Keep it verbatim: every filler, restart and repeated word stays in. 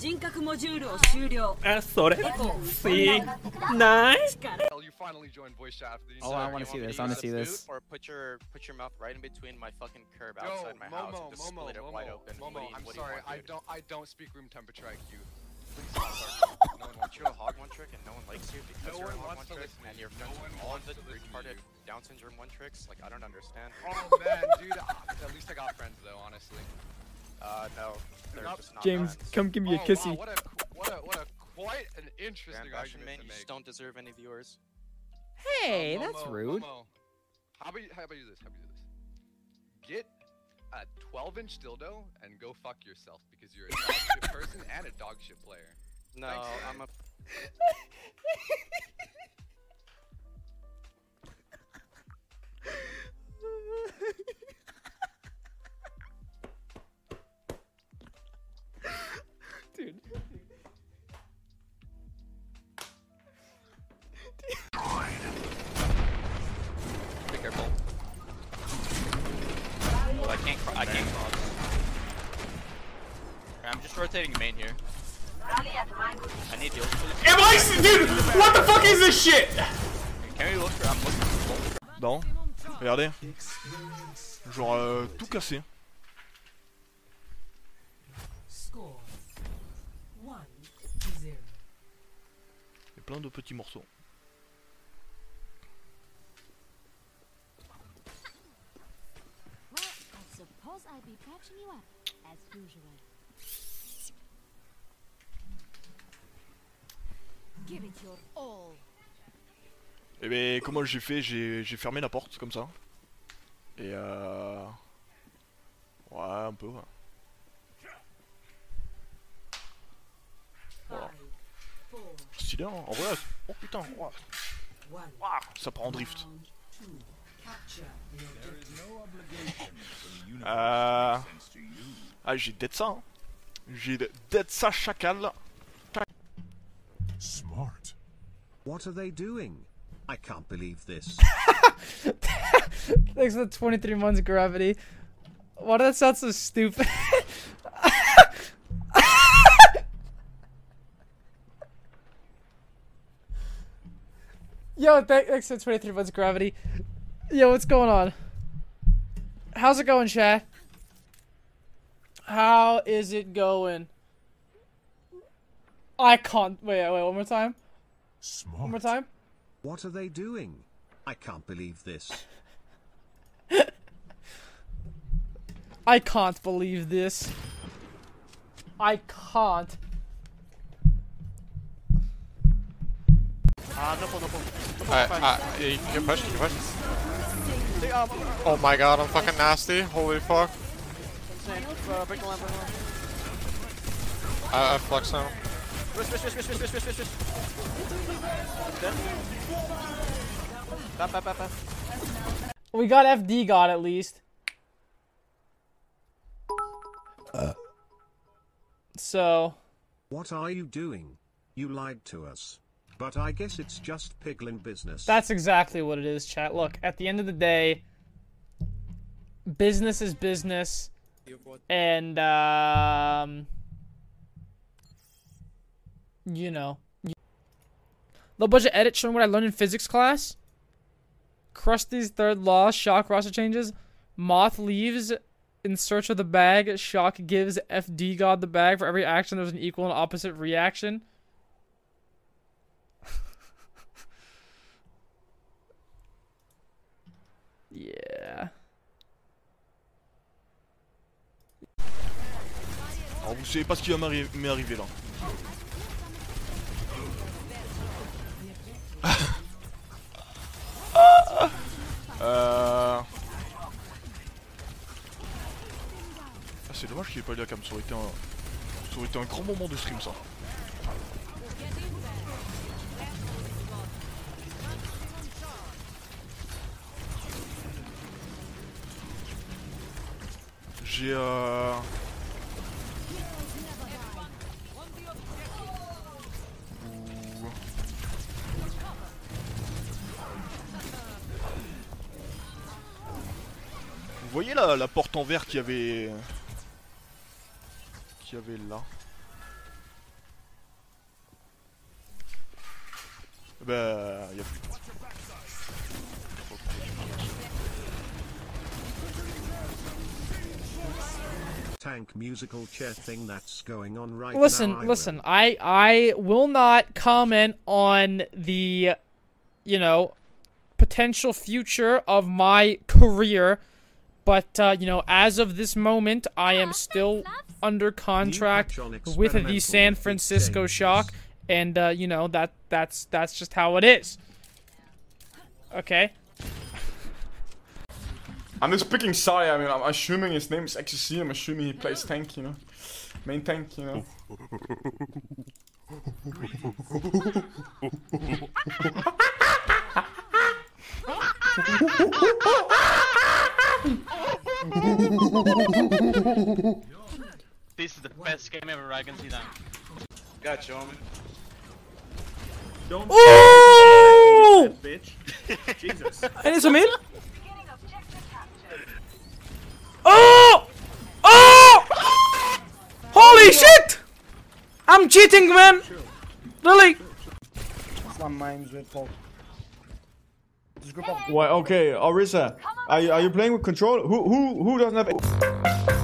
人格モジュールを終了。あ、それ。See, nine. You finally joined voice chat after these. Oh, I want to see this. I want to see this. Or put your put your mouth right in between my fucking curb outside my house and just split it wide open. Momo, I'm sorry. I don't I don't speak room temperature I Q. No one wants you to hog one trick, and no one likes you because no you're a hog one trick, and your friends no are all the retarded Down syndrome one tricks. Like, I don't understand. Oh man, dude, at least I got friends though, honestly. Uh, no, they're nope. just not James, friends. Come give me a oh, kissy. Wow, what a, what a, what a, quite an interesting argument man, to make. You just don't deserve any viewers. Hey, oh, Momo, that's rude. Momo. How about you, how about you do this? How about you do this? Get a twelve inch dildo and go fuck yourself because you're a dog shit person and a dog shit player. No, Thanks, I'm a. Dude. Be careful. Oh, I can't. I can't cross. I'm just rotating main here. I need you. Am I, dude? What the fuck is this shit? Can we look for? I'm looking for. Non. Regardez. Genre euh, tout cassé. Et plein de petits morceaux. Et ben comment j'ai fait, j'ai fermé la porte comme ça. Et euh... ouais, un peu. Ouais. Voilà. Stylé, hein. En vrai, oh putain, wow. Wow, ça part en drift. Euh... Ah, j'ai dead ça, hein. J'ai dead ça chacal. Smart. What are they doing? I can't believe this. Thanks for the twenty-three months gravity. Why does that sound so stupid? Yo, thanks for twenty-three months gravity. Yo, what's going on? How's it going, chat? How is it going? I can't. Wait, wait, one more time. Smart. One more time. What are they doing? I can't believe this. I can't believe this. I can't. Ah, no, no, no. Alright, uh, you can push, you can push. Oh my god, I'm fucking nasty. Holy fuck. I, I flex now. Wish, wish, wish, wish, wish, wish, wish, wish. Bap, bap, bap, bap. We got F D God at least. Uh. So. What are you doing? You lied to us. But I guess it's just piglin business. That's exactly what it is, chat. Look, at the end of the day, business is business. And, um... you know. Low budget edit showing what I learned in physics class. Krusty's third law, Shock roster changes. Moth leaves in search of the bag. Shock gives F D God the bag. For every action, there's an equal and opposite reaction. Yeah. Alors vous savez pas ce qui va m'arriver arrivé là. euh... Ah, c'est dommage qu'il n'y ait pas eu la cam, ça aurait été un... ça aurait été un grand moment de stream ça. J'ai euh... Vous voyez la, la porte en verre qu'il y avait... qu'il y avait là. Bah, y'a plus. Tank musical chair thing that's going on right listen, now. Listen, listen. I I will not comment on the, you know, potential future of my career, but uh, you know, as of this moment, I am still under contract with the San Francisco Shock, and uh, you know that that's that's just how it is. Okay. I'm just picking Sai. I mean, I'm assuming his name is X C C. I'm assuming he plays tank, you know, main tank, you know. This is the best game ever. I can see that. Gotcha, homie. Don't. Oh! Bitch. Jesus. And it's a mid. Oh! Oh! Holy shit! I'm cheating, man! Really? Some mines with folk. This group of. Why, okay, Orisa, are you, are you playing with control? Who who who doesn't have